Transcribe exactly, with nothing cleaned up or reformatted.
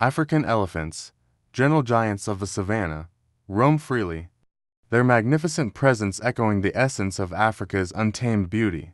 African elephants, gentle giants of the savanna, roam freely, their magnificent presence echoing the essence of Africa's untamed beauty.